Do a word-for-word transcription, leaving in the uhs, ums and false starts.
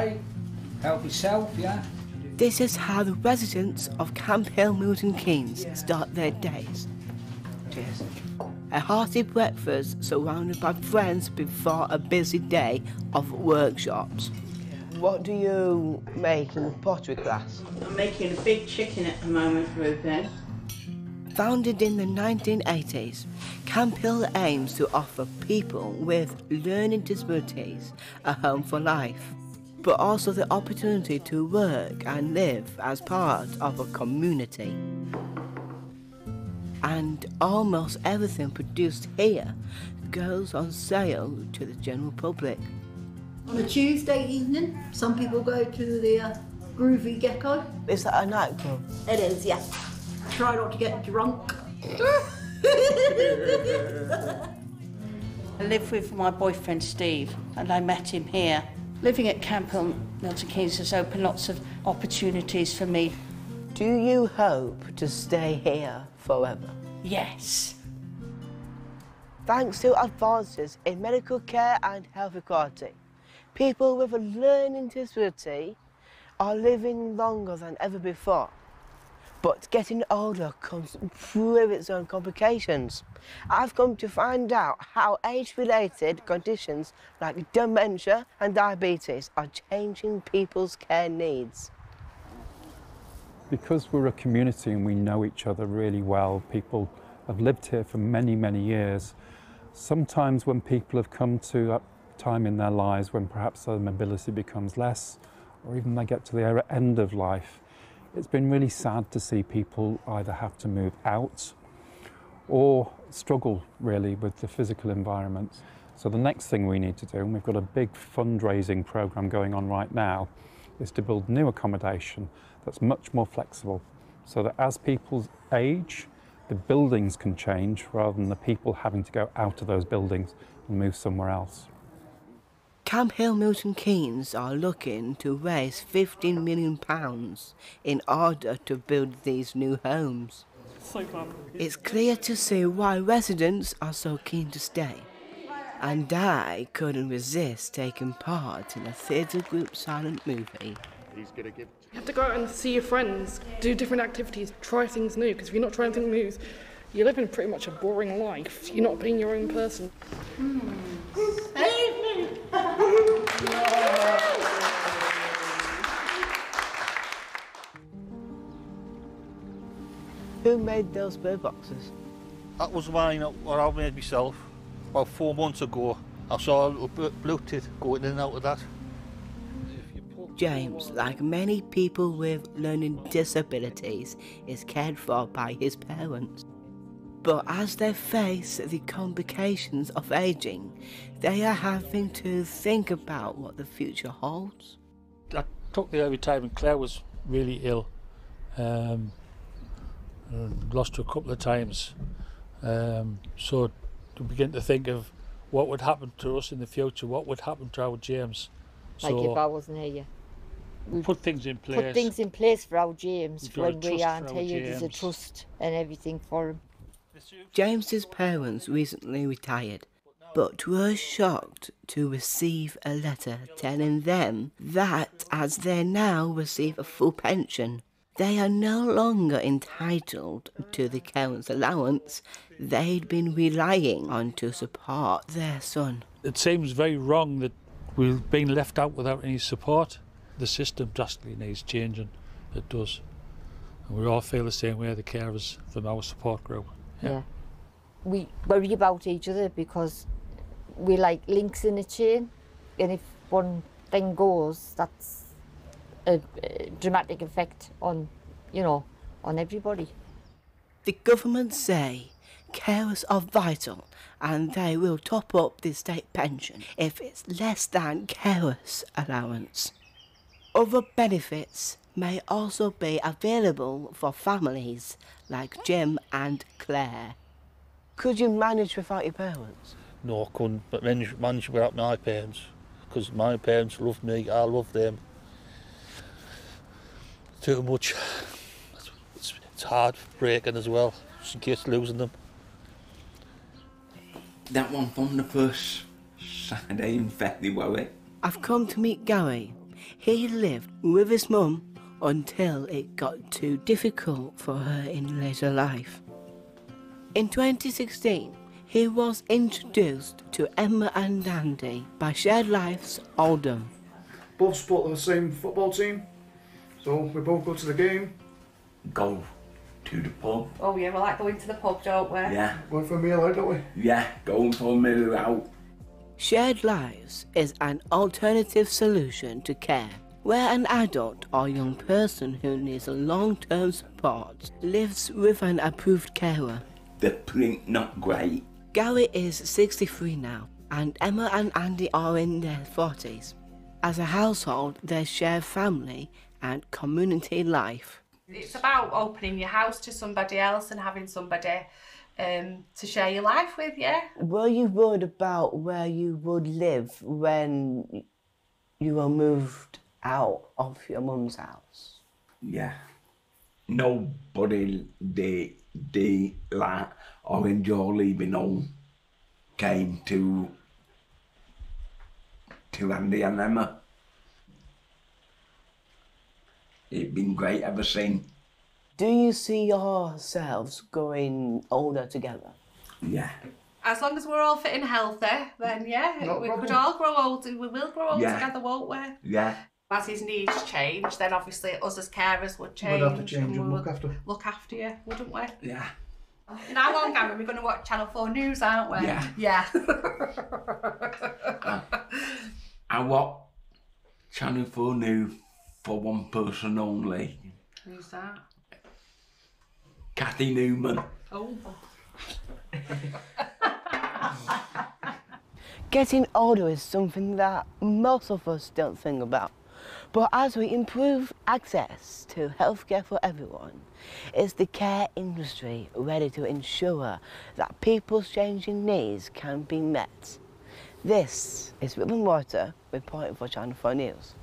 day. Help yourself, yeah. This is how the residents of Camp Hill Milton Keynes start their days. Cheers. A hearty breakfast surrounded by friends before a busy day of workshops. What do you make in the pottery class? I'm making a big chicken at the moment, Ruben. Founded in the nineteen eighties, Camp Hill aims to offer people with learning disabilities a home for life, but also the opportunity to work and live as part of a community. And almost everything produced here goes on sale to the general public. On a Tuesday evening, some people go to the uh, Groovy Gecko. Is that a nightclub? It is, yeah. Try not to get drunk. I live with my boyfriend Steve, and I met him here. Living at Camp Hill Milton Keynes has opened lots of opportunities for me. Do you hope to stay here forever? Yes. Thanks to advances in medical care and health equality, people with a learning disability are living longer than ever before. But getting older comes with its own complications. I've come to find out how age-related conditions like dementia and diabetes are changing people's care needs. Because we're a community and we know each other really well, people have lived here for many, many years. Sometimes when people have come to that time in their lives when perhaps their mobility becomes less, or even they get to the end of life, it's been really sad to see people either have to move out or struggle really with the physical environment. So the next thing we need to do, and we've got a big fundraising program going on right now, is to build new accommodation that's much more flexible, so that as people age, the buildings can change rather than the people having to go out of those buildings and move somewhere else. Camp Hill Milton Keynes are looking to raise fifteen million pounds in order to build these new homes. It's clear to see why residents are so keen to stay, and I couldn't resist taking part in a theatre group silent movie. He's gonna give... You have to go out and see your friends, do different activities, try things new, because if you're not trying things new, you're living pretty much a boring life. You're not being your own person. Mm. Who made those bird boxes? That was mine, or I made myself. About four months ago, I saw a little blue tit going in and out of that. James, like many people with learning disabilities, is cared for by his parents. But as they face the complications of ageing, they are having to think about what the future holds. I took the early time and Claire was really ill. Um, lost her a couple of times. Um, so to begin to think of what would happen to us in the future, what would happen to our James. Like so if I wasn't here. We put things in place. Put things in place for our James. When we aren't here, there's a trust and everything for him. James's parents recently retired, but were shocked to receive a letter telling them that as they now receive a full pension, they are no longer entitled to the carers' allowance they'd been relying on to support their son. It seems very wrong that we've been left out without any support. The system drastically needs changing, it does. And we all feel the same way, the carers from our support group. Yeah. Yeah, we worry about each other because we're like links in a chain, and if one thing goes, that's a, a dramatic effect on, you know, on everybody. The government say carers are vital and they will top up the state pension if it's less than carers' allowance. Other benefits may also be available for families like Jim and Claire. Could you manage without your parents? No, I couldn't, but manage, manage without my parents, because my parents love me, I love them. Too much. It's, it's hard breaking as well, just in case losing them. That one from the first Saturday in Fethley, were it? I've come to meet Gary, he lived with his mum until it got too difficult for her in later life. In twenty sixteen, he was introduced to Emma and Andy by Shared Life's Aldham. Both sport on the same football team, so we both go to the game. Go to the pub. Oh yeah, we like going to the pub, don't we? Yeah. We're for a meal out, don't we? Yeah, going for a meal out. Shared Lives is an alternative solution to care, where an adult or young person who needs long-term support lives with an approved carer. The print not great. Gary is sixty-three now, and Emma and Andy are in their forties. As a household, they share family and community life. It's about opening your house to somebody else and having somebody um, to share your life with, yeah. Were you worried about where you would live when you were moved out of your mum's house? Yeah. Nobody they, they like or enjoy leaving home came to, to Andy and Emma. It's been great ever since. Do you see yourselves growing older together? Yeah. As long as we're all fit and healthy, then yeah, Not we probably. could all grow older. We will grow older yeah. together, won't we? Yeah. As his needs change, then obviously us as carers would change. We'd have to change and, and look after. Look after you, wouldn't we? Yeah. Now on, Gavin, we're going to watch Channel four News, aren't we? Yeah. Yeah. uh, I watch Channel four News for one person only. Who's that? Kathy Newman. Oh. Getting older is something that most of us don't think about. But as we improve access to healthcare for everyone, is the care industry ready to ensure that people's changing needs can be met? This is Ruben Reuter reporting for Channel four News.